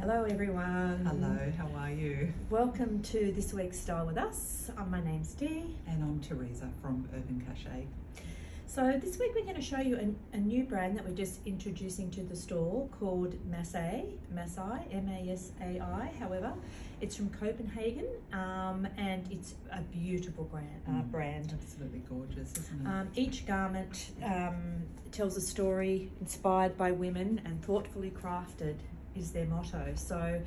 Hello everyone. Hello, how are you? Welcome to this week's Style With Us. My name's Dee. And I'm Teresa from Urban Cachet. So this week we're going to show you a new brand that we're just introducing to the store called Masai, M-A-S-A-I, however. It's from Copenhagen and it's a beautiful brand. Absolutely gorgeous, isn't it? Each garment tells a story inspired by women and thoughtfully crafted is their motto. So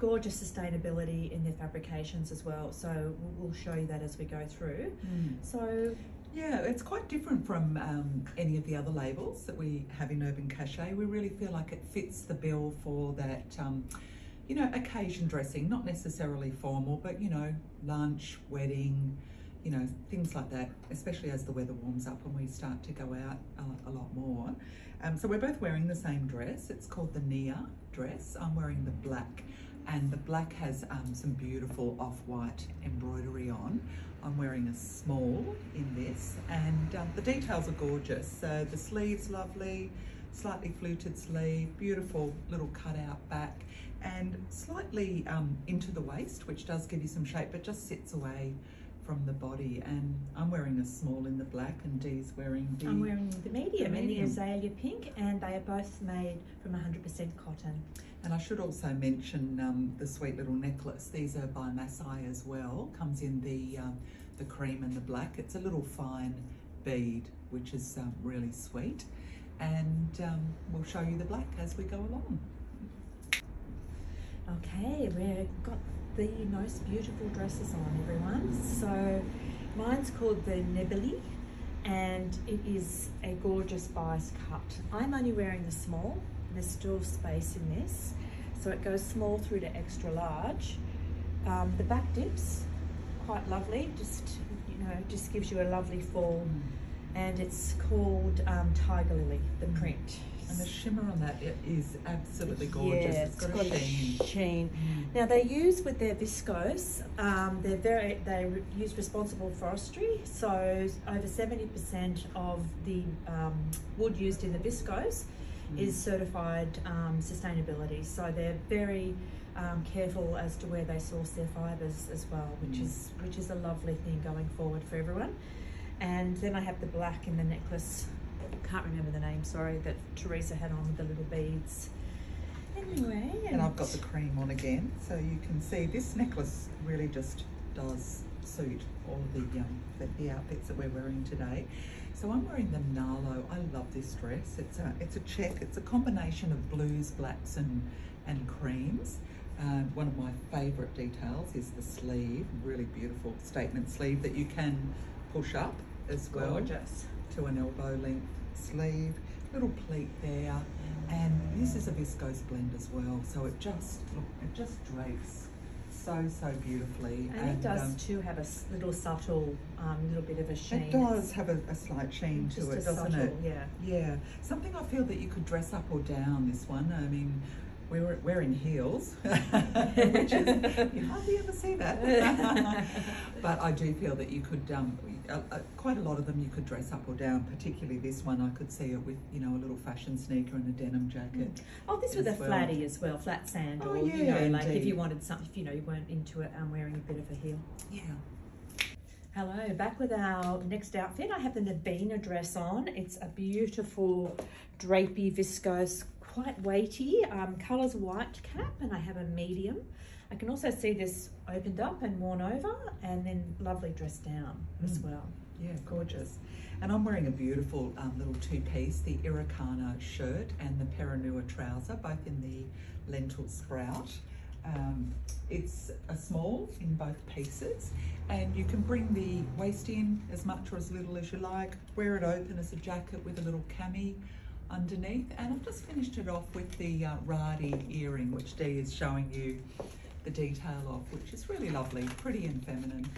gorgeous sustainability in their fabrications as well. So we'll show you that as we go through. Mm. So yeah, it's quite different from any of the other labels that we have in Urban Cachet. We really feel like it fits the bill for that, you know, occasion dressing, not necessarily formal, but you know, lunch, wedding, you know, things like that, especially as the weather warms up and we start to go out a lot more. So we're both wearing the same dress. It's called the Nia dress. I'm wearing the black, and the black has some beautiful off-white embroidery on. I'm wearing a small in this, and the details are gorgeous. So the sleeve's lovely, slightly fluted sleeve, beautiful little cutout back, and slightly into the waist, which does give you some shape, but just sits away from the body. And I'm wearing a small in the black, and Dee's wearing the... I'm wearing the medium in the azalea pink, and they are both made from 100% cotton. And I should also mention the sweet little necklace. These are by Masai as well. Comes in the cream and the black. It's a little fine bead, which is really sweet. And we'll show you the black as we go along. Okay, we've got the most beautiful dresses on, everyone. So mine's called the Nebeli, and it is a gorgeous bias cut. I'm only wearing the small. There's still space in this, so it goes small through to extra large. The back dips quite lovely, just gives you a lovely fall. And it's called Tiger Lily, the print. And the shimmer on that is absolutely gorgeous. Yeah, it's got a sheen. Mm. Now they use with their viscose, they use responsible forestry. So over 70% of the wood used in the viscose is certified sustainability. So they're very careful as to where they source their fibres as well, which is a lovely thing going forward for everyone. And then I have the black in the necklace. Can't remember the name, sorry, that Teresa had on with the little beads. Anyway. And I've got the cream on again. So you can see this necklace really just does suit all the outfits that we're wearing today. So I'm wearing the Nalo. I love this dress. It's a check. It's a combination of blues, blacks and creams. One of my favourite details is the sleeve. Really beautiful statement sleeve that you can push up as well. Gorgeous. To an elbow length sleeve, little pleat there, and this is a viscose blend as well, so it just drapes so beautifully, and it does too have a little subtle little bit of a sheen. It does have a slight sheen to it, doesn't it? Yeah, something I feel that you could dress up or down this one. I mean, we're in heels, which is, you hardly ever see that. But I do feel that you could, quite a lot of them you could dress up or down, particularly this one. I could see it with, you know, a little fashion sneaker and a denim jacket. Oh, this was a flatty as well, flat sandal, oh, yeah, you know, like indeed. If you wanted something, you know, you weren't into it, I'm wearing a bit of a heel. Yeah. Hello, back with our next outfit. I have the Naveena dress on. It's a beautiful drapey viscose, quite weighty, colour's white cap, and I have a medium. I can also see this opened up and worn over, and then lovely dress down as well. Yeah, gorgeous. And I'm wearing a beautiful little two-piece, the Iracana shirt and the Perenua trouser, both in the lentil sprout. It's a small in both pieces, and you can bring the waist in as much or as little as you like, wear it open as a jacket with a little cami underneath. And I've just finished it off with the Rady earring, which Dee is showing you the detail of, which is really lovely, pretty and feminine.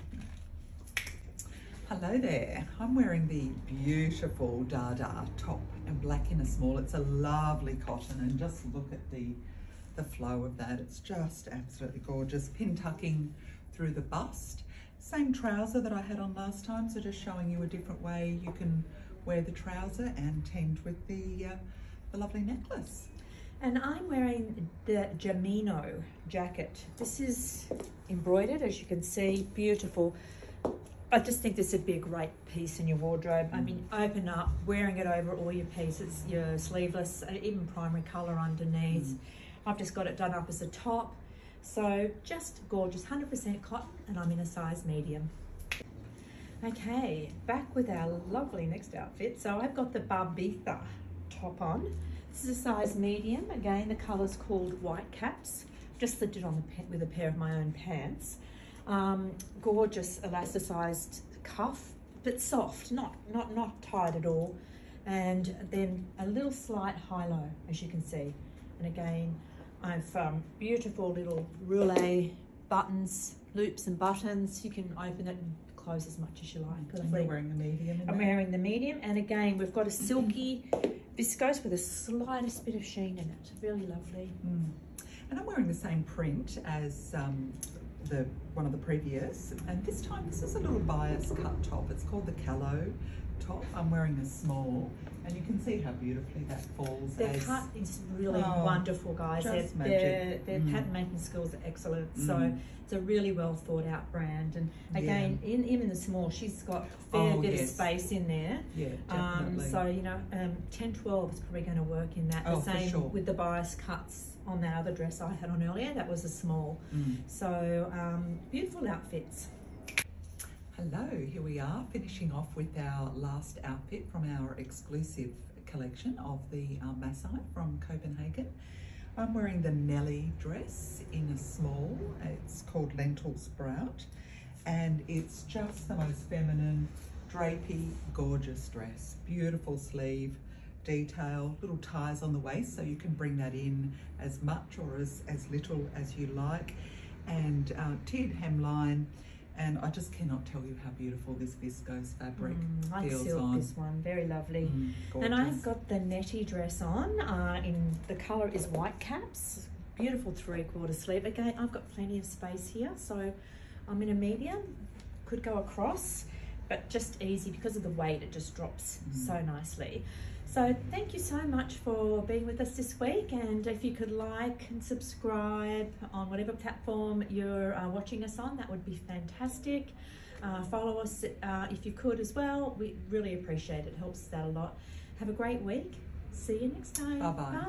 Hello there, I'm wearing the beautiful Dada top and black in a small. It's a lovely cotton, and just look at the flow of that. It's just absolutely gorgeous, pin tucking through the bust. Same trouser that I had on last time, so just showing you a different way you can wear the trouser, and teamed with the lovely necklace. And I'm wearing the Gemino jacket. This is embroidered, as you can see, beautiful. I just think this would be a great piece in your wardrobe. I mean, open up, wearing it over all your pieces, your sleeveless, even primary colour underneath. I've just got it done up as a top. So just gorgeous, 100% cotton, and I'm in a size medium. Okay, back with our lovely next outfit. So I've got the Barbitha top on. This is a size medium. Again, the colour's called White Caps. Just slipped it on with a pair of my own pants. Gorgeous elasticized cuff, but soft, not tight at all. And then a little slight high-low, as you can see. And again, I've beautiful little roulet buttons, loops and buttons. You can open it and close as much as you like. And you're wearing the medium. I'm wearing the medium. And again, we've got a silky viscose with the slightest bit of sheen in it. Really lovely. And I'm wearing the same print as the one of the previous, and this time this is a little bias cut top. It's called the Callow top. I'm wearing a small, and you can see how beautifully that falls. The cut is really wonderful, guys. Their pattern making skills are excellent. So it's a really well thought out brand. And again, even the small, she's got a fair bit of space in there. Yeah, definitely. So you know, 10-12 is probably going to work in that. The same with the bias cuts on that other dress I had on earlier. That was a small. So beautiful outfits. Hello, here we are finishing off with our last outfit from our exclusive collection of the Masai from Copenhagen. I'm wearing the Nelly dress in a small. It's called Lentil Sprout, and it's just the most feminine, drapey, gorgeous dress. Beautiful sleeve detail, little ties on the waist, so you can bring that in as much or as little as you like, and tiered hemline. And I just cannot tell you how beautiful this viscose fabric feels on. This one, very lovely. And I've got the Nettie dress on. In the colour is White Caps. Beautiful 3/4 sleeve. Again, I've got plenty of space here, so I'm in a medium. Could go across, but just easy because of the weight. It just drops so nicely. So thank you so much for being with us this week, and if you could like and subscribe on whatever platform you're watching us on, that would be fantastic. Follow us if you could as well. We really appreciate it. It helps us out a lot. Have a great week. See you next time. Bye-bye. Bye.